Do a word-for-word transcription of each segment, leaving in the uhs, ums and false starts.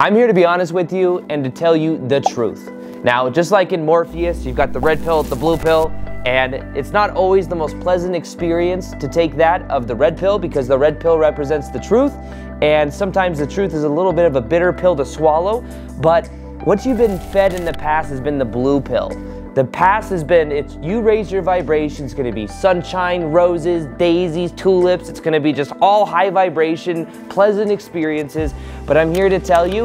I'm here to be honest with you and to tell you the truth. Now, just like in Morpheus, you've got the red pill with the blue pill, and it's not always the most pleasant experience to take that of the red pill because the red pill represents the truth, and sometimes the truth is a little bit of a bitter pill to swallow, but what you've been fed in the past has been the blue pill. The past has been, it's you raise your vibration, it's gonna be sunshine, roses, daisies, tulips, it's gonna be just all high vibration, pleasant experiences, but I'm here to tell you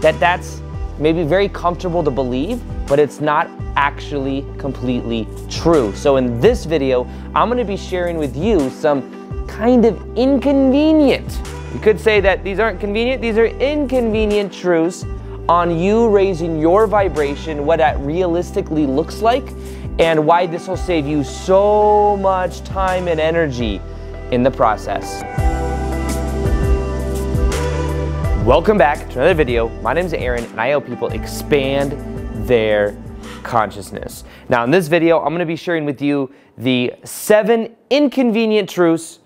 that that's maybe very comfortable to believe, but it's not actually completely true. So in this video, I'm gonna be sharing with you some kind of inconvenient, you could say that these aren't convenient, these are inconvenient truths on you raising your vibration, what that realistically looks like, and why this will save you so much time and energy in the process. Welcome back to another video. My name is Aaron, and I help people expand their consciousness. Now, in this video, I'm gonna be sharing with you the seven inconvenient truths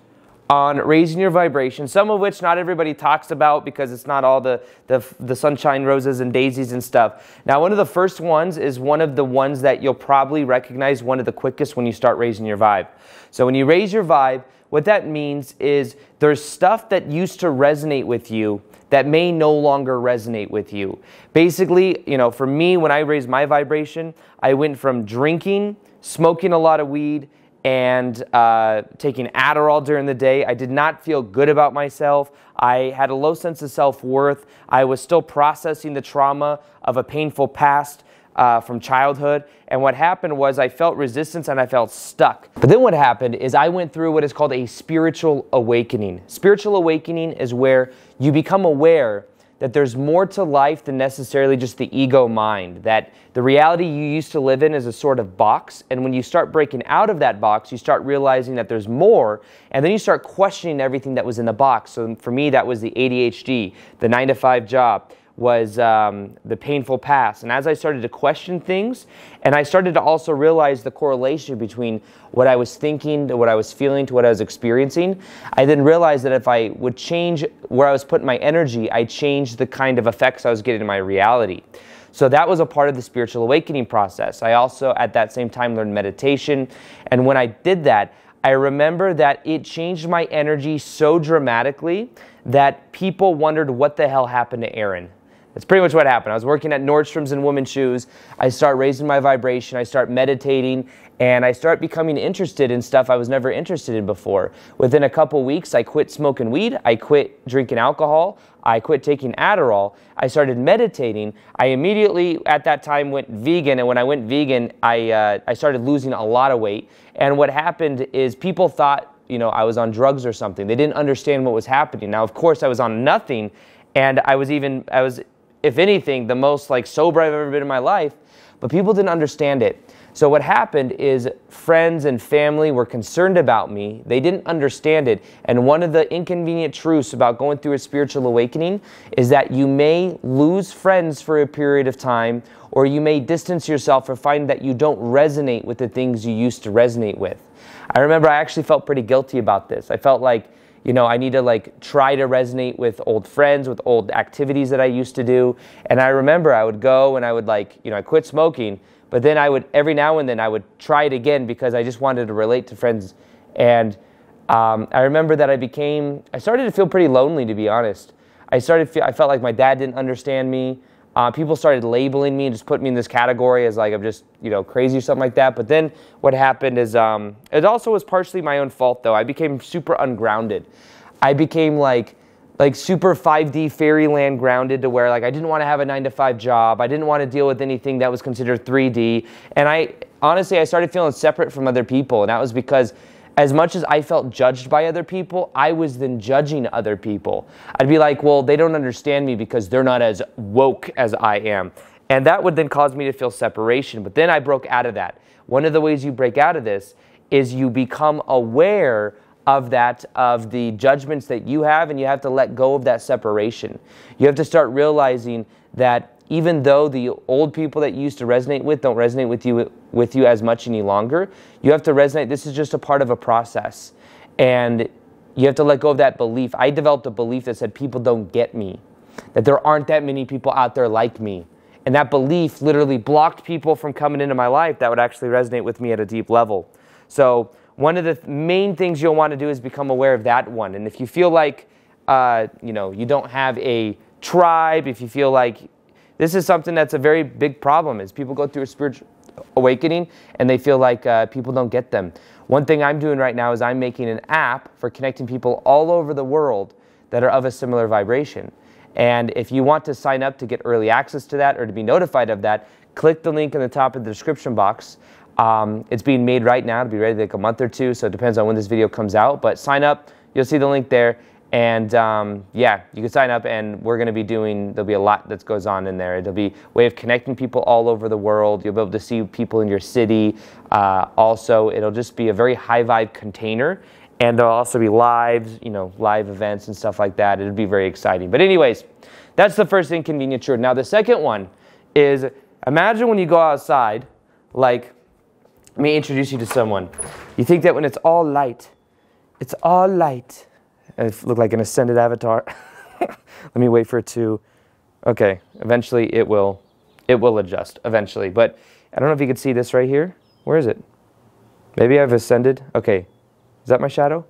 on raising your vibration, some of which not everybody talks about because it's not all the, the, the sunshine, roses, and daisies and stuff. Now, one of the first ones is one of the ones that you'll probably recognize one of the quickest when you start raising your vibe. So when you raise your vibe, what that means is there's stuff that used to resonate with you that may no longer resonate with you. Basically, you know, for me, when I raised my vibration, I went from drinking, smoking a lot of weed, and uh, taking Adderall during the day. I did not feel good about myself. I had a low sense of self-worth. I was still processing the trauma of a painful past uh, from childhood. And what happened was I felt resistance and I felt stuck. But then what happened is I went through what is called a spiritual awakening. Spiritual awakening is where you become aware that there's more to life than necessarily just the ego mind, that the reality you used to live in is a sort of box, and when you start breaking out of that box, you start realizing that there's more, and then you start questioning everything that was in the box. So for me, that was the A D H D, the nine to five job, was um, the painful past. And as I started to question things, and I started to also realize the correlation between what I was thinking to what I was feeling to what I was experiencing, I then realized that if I would change where I was putting my energy, I changed the kind of effects I was getting in my reality. So that was a part of the spiritual awakening process. I also, at that same time, learned meditation. And when I did that, I remember that it changed my energy so dramatically that people wondered what the hell happened to Aaron. That's pretty much what happened. I was working at Nordstrom's in women's shoes. I start raising my vibration. I start meditating. And I start becoming interested in stuff I was never interested in before. Within a couple weeks, I quit smoking weed. I quit drinking alcohol. I quit taking Adderall. I started meditating. I immediately, at that time, went vegan. And when I went vegan, I, uh, I started losing a lot of weight. And what happened is people thought, you know, I was on drugs or something. They didn't understand what was happening. Now, of course, I was on nothing. And I was even, I was... if anything, the most like sober I've ever been in my life, but people didn't understand it. So what happened is friends and family were concerned about me. They didn't understand it. And one of the inconvenient truths about going through a spiritual awakening is that you may lose friends for a period of time, or you may distance yourself or find that you don't resonate with the things you used to resonate with. I remember I actually felt pretty guilty about this. I felt like, you know, I need to like try to resonate with old friends, with old activities that I used to do. And I remember I would go and I would like, you know, I quit smoking, but then I would, every now and then I would try it again because I just wanted to relate to friends. And um, I remember that I became, I started to feel pretty lonely, to be honest. I started, I felt like my dad didn't understand me. Uh, people started labeling me and just putting me in this category as like I'm just, you know, crazy or something like that. But then what happened is um, it also was partially my own fault, though. I became super ungrounded. I became like like super five D fairyland grounded to where like I didn't want to have a nine to five job. I didn't want to deal with anything that was considered three D. And I honestly, I started feeling separate from other people. And that was because as much as I felt judged by other people, I was then judging other people. I'd be like, well, they don't understand me because they're not as woke as I am. And that would then cause me to feel separation. But then I broke out of that. One of the ways you break out of this is you become aware of that, of the judgments that you have, and you have to let go of that separation. You have to start realizing that even though the old people that you used to resonate with don't resonate with you with you as much any longer, you have to resonate. This is just a part of a process. And you have to let go of that belief. I developed a belief that said, people don't get me. that there aren't that many people out there like me. And that belief literally blocked people from coming into my life that would actually resonate with me at a deep level. So one of the th- main things you'll want to do is become aware of that one. And if you feel like uh, you know, you don't have a tribe, if you feel like this is something that's a very big problem, is people go through a spiritual awakening and they feel like uh, people don't get them. One thing I'm doing right now is I'm making an app for connecting people all over the world that are of a similar vibration. And if you want to sign up to get early access to that or to be notified of that, click the link in the top of the description box. Um, it's being made right now to be ready like a month or two, so it depends on when this video comes out. But sign up, you'll see the link there. And um, yeah, you can sign up, and we're going to be doing, there'll be a lot that goes on in there. It'll be a way of connecting people all over the world. You'll be able to see people in your city. Uh, also, it'll just be a very high vibe container. And there'll also be lives, you know, live events and stuff like that. It'll be very exciting. But anyways, that's the first inconvenient truth. Now, the second one is, imagine when you go outside, like, let me introduce you to someone. You think that when it's all light, it's all light. I look like an ascended avatar. Let me wait for it to, okay, eventually it will, it will adjust, eventually. But I don't know if you can see this right here. Where is it? Maybe I've ascended. Okay. Is that my shadow?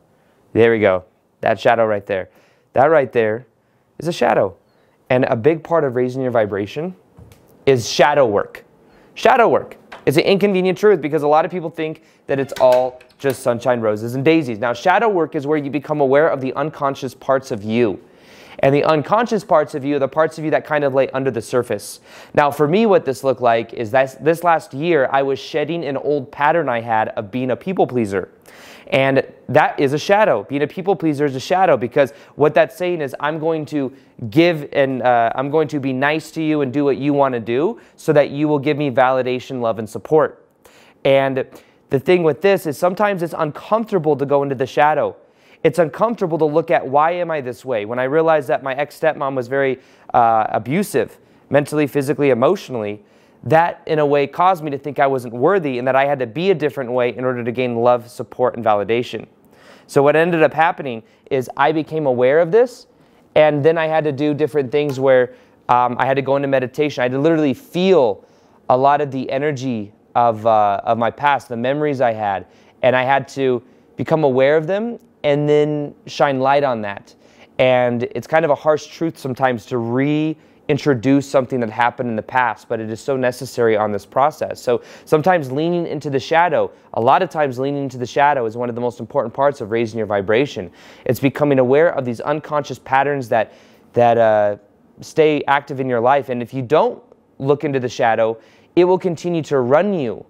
There we go. That shadow right there. That right there is a shadow. And a big part of raising your vibration is shadow work. Shadow work. It's an inconvenient truth because a lot of people think that it's all just sunshine, roses, and daisies. Now, shadow work is where you become aware of the unconscious parts of you. And the unconscious parts of you are the parts of you that kind of lay under the surface. Now, for me, what this looked like is that this last year, I was shedding an old pattern I had of being a people pleaser. And that is a shadow. Being a people pleaser is a shadow, because what that's saying is I'm going to give and uh, I'm going to be nice to you and do what you want to do so that you will give me validation, love, and support. And the thing with this is sometimes it's uncomfortable to go into the shadow. It's uncomfortable to look at, why am I this way? When I realized that my ex-stepmom was very uh, abusive, mentally, physically, emotionally, that in a way caused me to think I wasn't worthy and that I had to be a different way in order to gain love, support, and validation. So what ended up happening is I became aware of this, and then I had to do different things where um, I had to go into meditation. I had to literally feel a lot of the energy of, uh, of my past, the memories I had, and I had to become aware of them and then shine light on that. And it's kind of a harsh truth sometimes to reintroduce something that happened in the past, but it is so necessary on this process. So sometimes leaning into the shadow, a lot of times leaning into the shadow is one of the most important parts of raising your vibration. It's becoming aware of these unconscious patterns that, that uh, stay active in your life. And if you don't look into the shadow, it will continue to run you.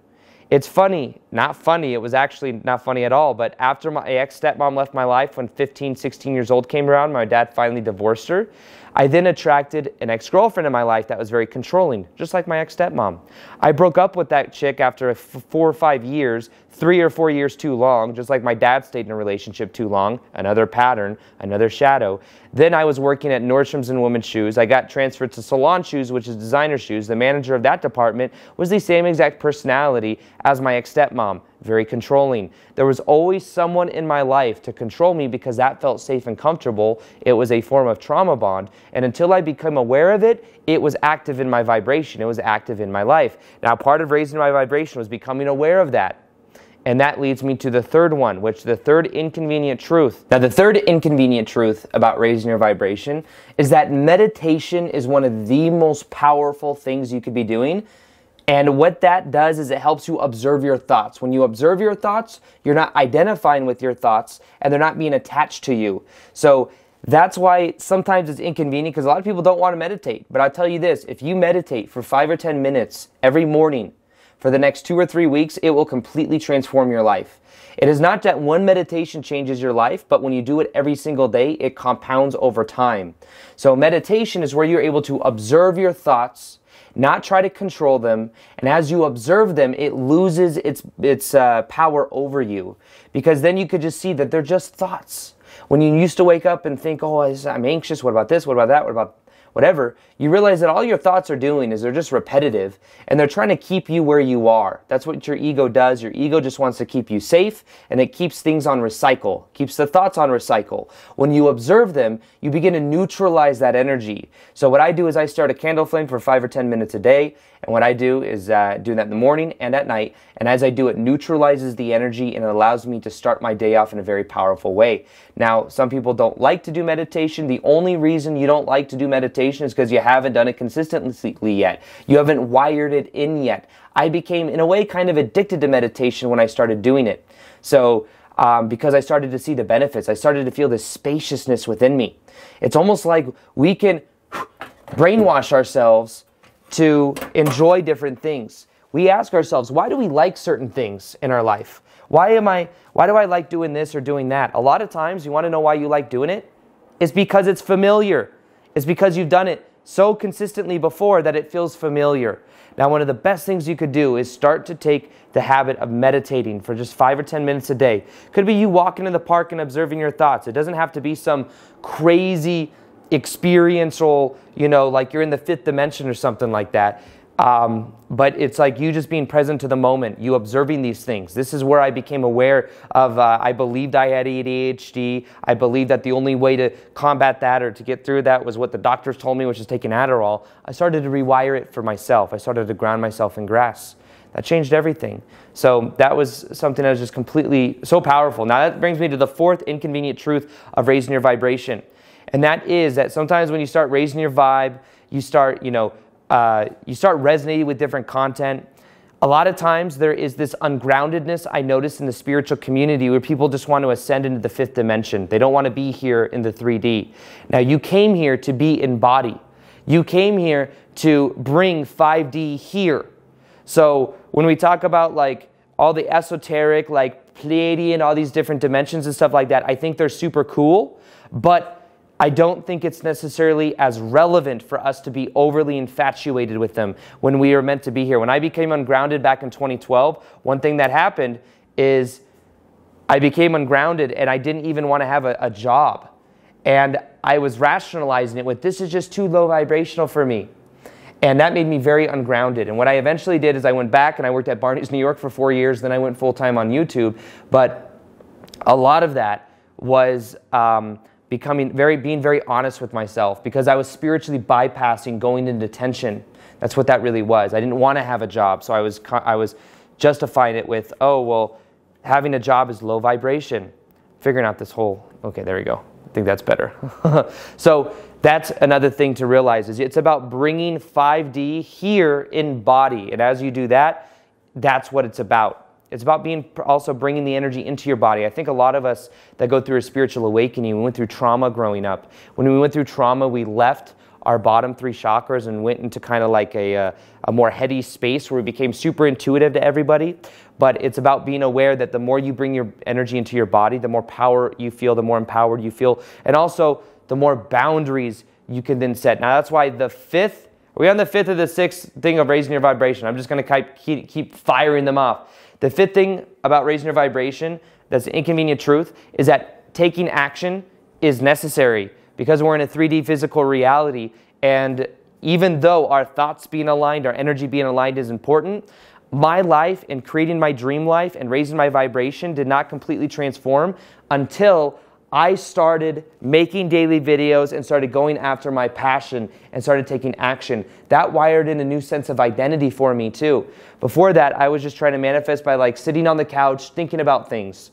It's funny, not funny, it was actually not funny at all, but after my ex-stepmom left my life when fifteen, sixteen years old came around, my dad finally divorced her, I then attracted an ex-girlfriend in my life that was very controlling, just like my ex-stepmom. I broke up with that chick after four or five years, three or four years too long, just like my dad stayed in a relationship too long, another pattern, another shadow. Then I was working at Nordstrom's and women's shoes. I got transferred to Salon Shoes, which is designer shoes. The manager of that department was the same exact personality as my ex-stepmom, very controlling. There was always someone in my life to control me because that felt safe and comfortable. It was a form of trauma bond. And until I became aware of it, it was active in my vibration. It was active in my life. Now, part of raising my vibration was becoming aware of that. And that leads me to the third one, which the third inconvenient truth. Now, the third inconvenient truth about raising your vibration is that meditation is one of the most powerful things you could be doing. And what that does is it helps you observe your thoughts. When you observe your thoughts, you're not identifying with your thoughts and they're not being attached to you. So that's why sometimes it's inconvenient, because a lot of people don't want to meditate. But I'll tell you this, if you meditate for five or ten minutes every morning for the next two or three weeks, it will completely transform your life. It is not that one meditation changes your life, but when you do it every single day, it compounds over time. So meditation is where you're able to observe your thoughts, not try to control them, and as you observe them, it loses its its uh, power over you, because then you could just see that they're just thoughts. When you used to wake up and think, oh, I'm anxious, what about this, what about that, what about whatever, you realize that all your thoughts are doing is they're just repetitive and they're trying to keep you where you are. That's what your ego does. Your ego just wants to keep you safe, and it keeps things on recycle, keeps the thoughts on recycle. When you observe them, you begin to neutralize that energy. So what I do is I start a candle flame for five or ten minutes a day, and what I do is uh, do that in the morning and at night, and as I do, it neutralizes the energy and it allows me to start my day off in a very powerful way. Now, some people don't like to do meditation. The only reason you don't like to do meditation is because you haven't done it consistently yet. You haven't wired it in yet. I became, in a way, kind of addicted to meditation when I started doing it. So, um, because I started to see the benefits, I started to feel this spaciousness within me. It's almost like we can brainwash ourselves to enjoy different things. We ask ourselves, why do we like certain things in our life? Why am I, why do I like doing this or doing that? A lot of times, you want to know why you like doing it? It's because it's familiar. It's because you've done it so consistently before that it feels familiar. Now, one of the best things you could do is start to take the habit of meditating for just five or ten minutes a day. Could be you walking in the park and observing your thoughts. It doesn't have to be some crazy experiential, you know, like you're in the fifth dimension or something like that. Um, but it's like you just being present to the moment, you observing these things. This is where I became aware of, uh, I believed I had A D H D. I believed that the only way to combat that or to get through that was what the doctors told me, which is taking Adderall. I started to rewire it for myself. I started to ground myself in grass. That changed everything. So that was something that was just completely so powerful. Now that brings me to the fourth inconvenient truth of raising your vibration. And that is that sometimes when you start raising your vibe, you start, you know, Uh, you start resonating with different content. A lot of times there is this ungroundedness I notice in the spiritual community where people just want to ascend into the fifth dimension. They don't want to be here in the three D. Now, you came here to be in body. You came here to bring five D here. So when we talk about like all the esoteric, like Pleiadian, all these different dimensions and stuff like that, I think they're super cool, but I don't think it's necessarily as relevant for us to be overly infatuated with them when we are meant to be here. When I became ungrounded back in twenty twelve, one thing that happened is I became ungrounded and I didn't even want to have a, a job. And I was rationalizing it with, this is just too low vibrational for me. And that made me very ungrounded. And what I eventually did is I went back and I worked at Barney's New York for four years, then I went full-time on YouTube. But a lot of that was... Um, becoming very, being very honest with myself, because I was spiritually bypassing going into tension. That's what that really was. I didn't want to have a job, so I was, I was justifying it with, oh, well, having a job is low vibration. Figuring out this whole, okay, there we go. I think that's better. So that's another thing to realize is it's about bringing five D here in body. And as you do that, that's what it's about. It's about being also bringing the energy into your body. I think a lot of us that go through a spiritual awakening, we went through trauma growing up. When we went through trauma, we left our bottom three chakras and went into kind of like a, a, a more heady space where we became super intuitive to everybody. But it's about being aware that the more you bring your energy into your body, the more power you feel, the more empowered you feel, and also the more boundaries you can then set. Now that's why the fifth, are we on the fifth or the sixth thing of raising your vibration? I'm just going to keep, keep firing them off. The fifth thing about raising your vibration that's the inconvenient truth is that taking action is necessary because we're in a three D physical reality, and even though our thoughts being aligned, our energy being aligned is important, my life and creating my dream life and raising my vibration did not completely transform until I started making daily videos and started going after my passion and started taking action. That wired in a new sense of identity for me too. Before that, I was just trying to manifest by like sitting on the couch, thinking about things.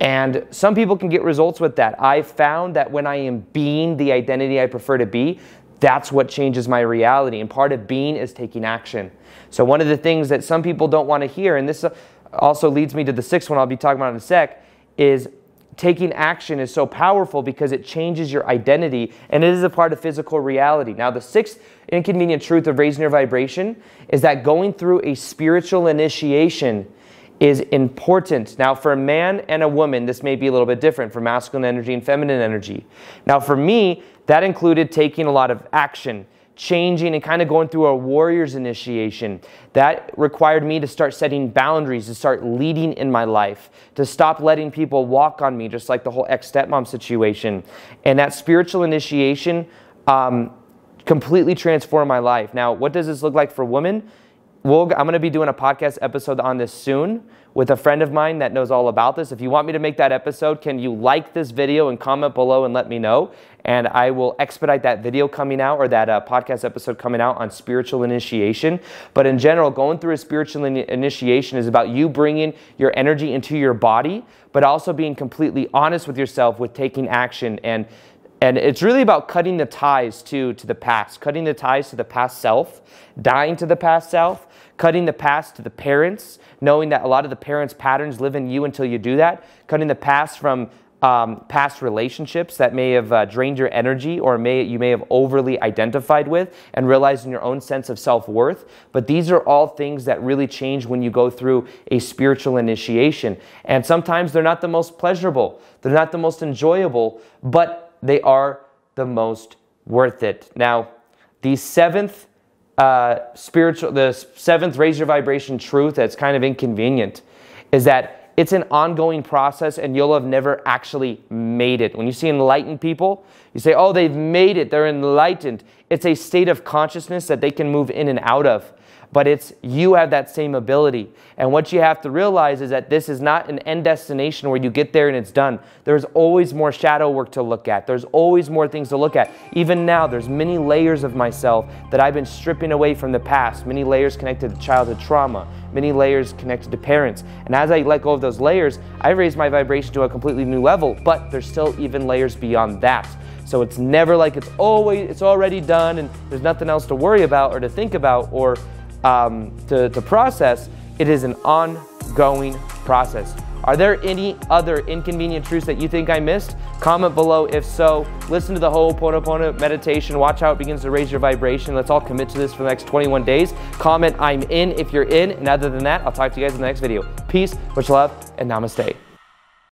And some people can get results with that. I found that when I am being the identity I prefer to be, that's what changes my reality. And part of being is taking action. So one of the things that some people don't want to hear, and this also leads me to the sixth one I'll be talking about in a sec, is taking action is so powerful because it changes your identity and it is a part of physical reality. Now, the sixth inconvenient truth of raising your vibration is that going through a spiritual initiation is important. Now, for a man and a woman, this may be a little bit different for masculine energy and feminine energy. Now, for me, that included taking a lot of action, changing and kind of going through a warrior's initiation. That required me to start setting boundaries, to start leading in my life, to stop letting people walk on me, just like the whole ex-stepmom situation. And that spiritual initiation um, completely transformed my life. Now, what does this look like for women? We'll, I'm going to be doing a podcast episode on this soon with a friend of mine that knows all about this. If you want me to make that episode, can you like this video and comment below and let me know? And I will expedite that video coming out, or that uh, podcast episode coming out, on spiritual initiation. But in general, going through a spiritual in- initiation is about you bringing your energy into your body, but also being completely honest with yourself with taking action. And And it's really about cutting the ties to, to the past, cutting the ties to the past self, dying to the past self, cutting the past to the parents, knowing that a lot of the parents' patterns live in you until you do that, cutting the past from um, past relationships that may have uh, drained your energy, or may you may have overly identified with, and realizing your own sense of self-worth. But these are all things that really change when you go through a spiritual initiation. And sometimes they're not the most pleasurable, they're not the most enjoyable, but they are the most worth it. Now, the seventh uh, spiritual, the seventh raise your vibration truth that's kind of inconvenient is that it's an ongoing process, and you'll have never actually made it. When you see enlightened people, you say, oh, they've made it, they're enlightened. It's a state of consciousness that they can move in and out of. But it's, you have that same ability. And what you have to realize is that this is not an end destination where you get there and it's done. There's always more shadow work to look at. There's always more things to look at. Even now, there's many layers of myself that I've been stripping away from the past, many layers connected to childhood trauma, many layers connected to parents. And as I let go of those layers, I raise my vibration to a completely new level, but there's still even layers beyond that. So it's never like it's always, it's already done and there's nothing else to worry about or to think about or Um, to, to process. It is an ongoing process. Are there any other inconvenient truths that you think I missed? Comment below if so. Listen to the Ho'oponopono meditation. Watch how it begins to raise your vibration. Let's all commit to this for the next twenty-one days. Comment I'm in if you're in. And other than that, I'll talk to you guys in the next video. Peace, much love, and namaste.